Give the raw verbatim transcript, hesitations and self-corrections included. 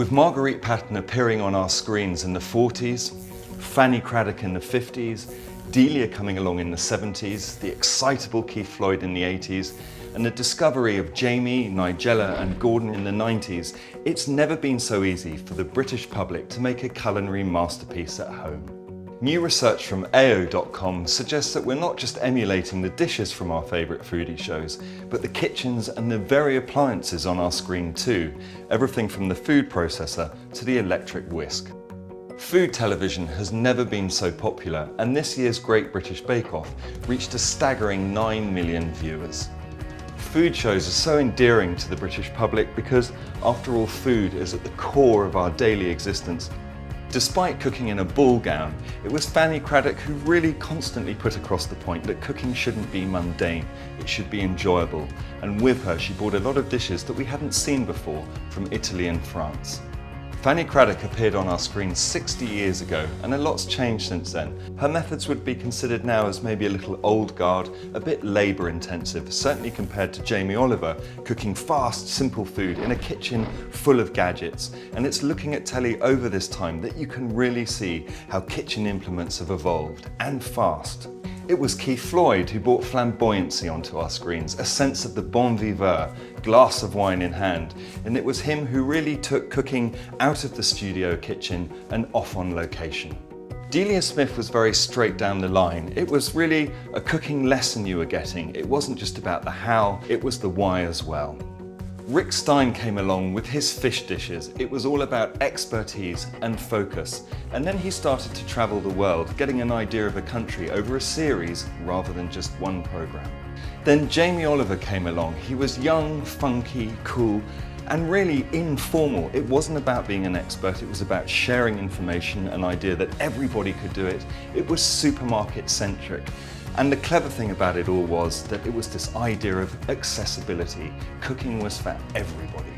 With Marguerite Patton appearing on our screens in the forties, Fanny Craddock in the fifties, Delia coming along in the seventies, the excitable Keith Floyd in the eighties, and the discovery of Jamie, Nigella and Gordon in the nineties, it's never been so easy for the British public to make a culinary masterpiece at home. New research from A O dot com suggests that we're not just emulating the dishes from our favourite foodie shows, but the kitchens and the very appliances on our screen too, everything from the food processor to the electric whisk. Food television has never been so popular, and this year's Great British Bake Off reached a staggering nine million viewers. Food shows are so endearing to the British public because, after all, food is at the core of our daily existence. Despite cooking in a ball gown, it was Fanny Craddock who really constantly put across the point that cooking shouldn't be mundane, it should be enjoyable, and with her she brought a lot of dishes that we hadn't seen before from Italy and France. Fanny Craddock appeared on our screen sixty years ago, and a lot's changed since then. Her methods would be considered now as maybe a little old guard, a bit labour intensive, certainly compared to Jamie Oliver, cooking fast, simple food in a kitchen full of gadgets. And it's looking at telly over this time that you can really see how kitchen implements have evolved, and fast. It was Keith Floyd who brought flamboyancy onto our screens, a sense of the bon vivant, glass of wine in hand, and it was him who really took cooking out of the studio kitchen and off on location. Delia Smith was very straight down the line. It was really a cooking lesson you were getting. It wasn't just about the how, it was the why as well. Rick Stein came along with his fish dishes. It was all about expertise and focus. And then he started to travel the world, getting an idea of a country over a series rather than just one program. Then Jamie Oliver came along. He was young, funky, cool, and really informal. It wasn't about being an expert, it was about sharing information, an idea that everybody could do it. It was supermarket-centric. And the clever thing about it all was that it was this idea of accessibility. Cooking was for everybody.